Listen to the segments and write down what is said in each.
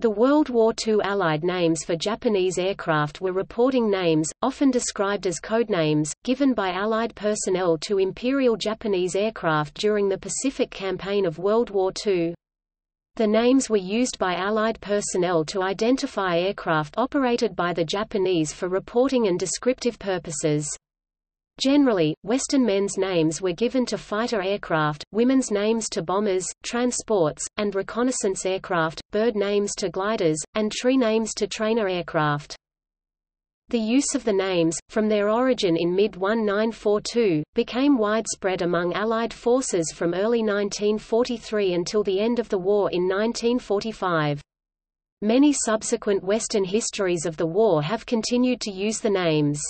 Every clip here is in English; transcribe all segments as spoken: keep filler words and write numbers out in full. The World War Two Allied names for Japanese aircraft were reporting names, often described as codenames, given by Allied personnel to Imperial Japanese aircraft during the Pacific campaign of World War Two. The names were used by Allied personnel to identify aircraft operated by the Japanese for reporting and descriptive purposes. Generally, Western men's names were given to fighter aircraft, women's names to bombers, transports, and reconnaissance aircraft, bird names to gliders, and tree names to trainer aircraft. The use of the names, from their origin in mid nineteen forty-two, became widespread among Allied forces from early nineteen forty-three until the end of the war in nineteen forty-five. Many subsequent Western histories of the war have continued to use the names.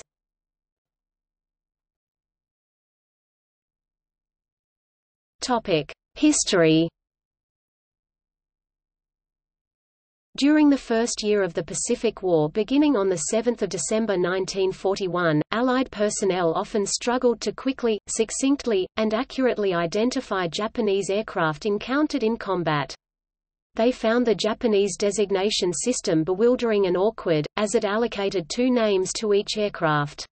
History. During the first year of the Pacific War, beginning on the seventh of December nineteen forty-one, Allied personnel often struggled to quickly, succinctly, and accurately identify Japanese aircraft encountered in combat. They found the Japanese designation system bewildering and awkward, as it allocated two names to each aircraft.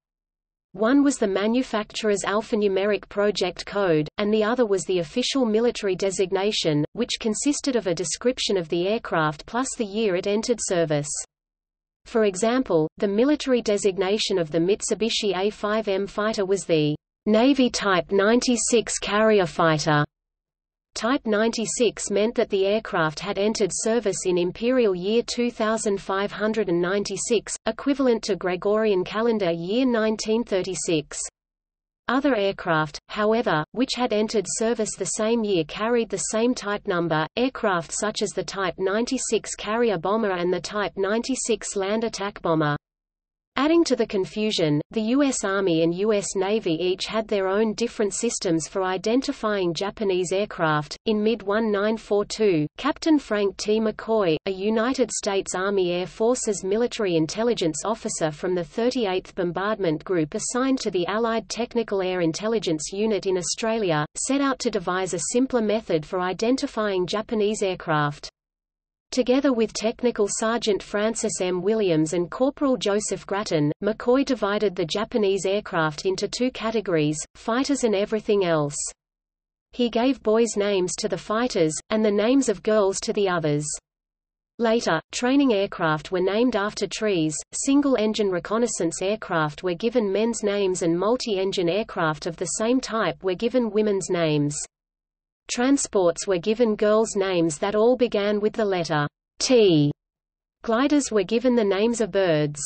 One was the manufacturer's alphanumeric project code, and the other was the official military designation, which consisted of a description of the aircraft plus the year it entered service. For example, the military designation of the Mitsubishi A five M fighter was the Navy Type ninety-six carrier fighter. Type ninety-six meant that the aircraft had entered service in Imperial Year two thousand five hundred ninety-six, equivalent to Gregorian Calendar Year nineteen thirty-six. Other aircraft, however, which had entered service the same year carried the same type number. Aircraft such as the Type ninety-six carrier bomber and the Type ninety-six land attack bomber. Adding to the confusion, the U S Army and U S Navy each had their own different systems for identifying Japanese aircraft. In mid nineteen forty-two, Captain Frank T. McCoy, a United States Army Air Forces military intelligence officer from the thirty-eighth Bombardment Group assigned to the Allied Technical Air Intelligence Unit in Australia, set out to devise a simpler method for identifying Japanese aircraft. Together with Technical Sergeant Francis M. Williams and Corporal Joseph Grattan, McCoy divided the Japanese aircraft into two categories, fighters and everything else. He gave boys' names to the fighters, and the names of girls to the others. Later, training aircraft were named after trees, single-engine reconnaissance aircraft were given men's names and multi-engine aircraft of the same type were given women's names. Transports were given girls' names that all began with the letter T. Gliders were given the names of birds.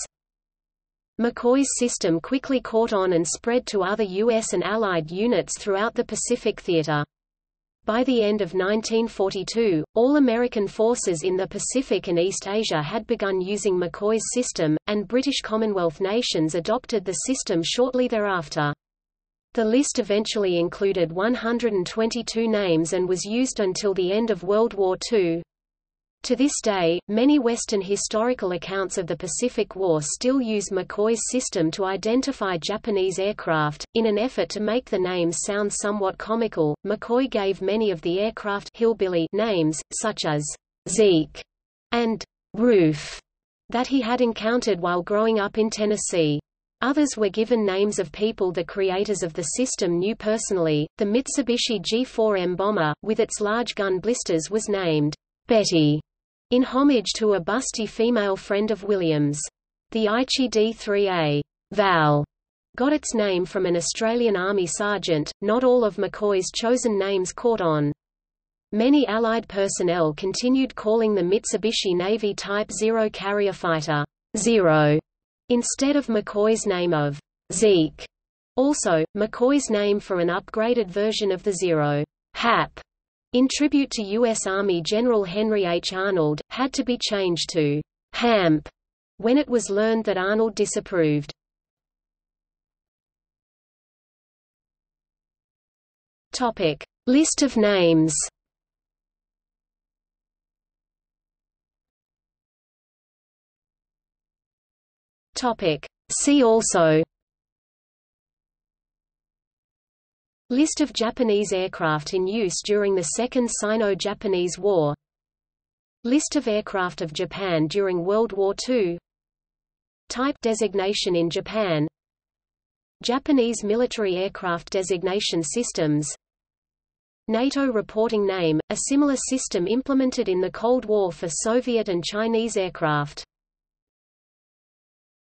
McCoy's system quickly caught on and spread to other U S and Allied units throughout the Pacific theater. By the end of nineteen forty-two, all American forces in the Pacific and East Asia had begun using McCoy's system, and British Commonwealth nations adopted the system shortly thereafter. The list eventually included one hundred twenty-two names and was used until the end of World War Two. To this day, many Western historical accounts of the Pacific War still use McCoy's system to identify Japanese aircraft. In an effort to make the names sound somewhat comical, McCoy gave many of the aircraft hillbilly names, such as Zeke and Roof, that he had encountered while growing up in Tennessee. Others were given names of people the creators of the system knew personally. The Mitsubishi G four M bomber, with its large gun blisters, was named Betty in homage to a busty female friend of Williams. The Aichi D three A Val got its name from an Australian Army sergeant. Not all of McCoy's chosen names caught on. Many Allied personnel continued calling the Mitsubishi Navy Type Zero carrier fighter Zero instead of McCoy's name of Zeke. Also, McCoy's name for an upgraded version of the Zero, Hap, in tribute to U S Army General Henry H. Arnold, had to be changed to Hamp when it was learned that Arnold disapproved. Topic: List of names. See also: List of Japanese aircraft in use during the Second Sino-Japanese War. List of aircraft of Japan during World War Two. Type designation in Japan. Japanese military aircraft designation systems. NATO reporting name, a similar system implemented in the Cold War for Soviet and Chinese aircraft.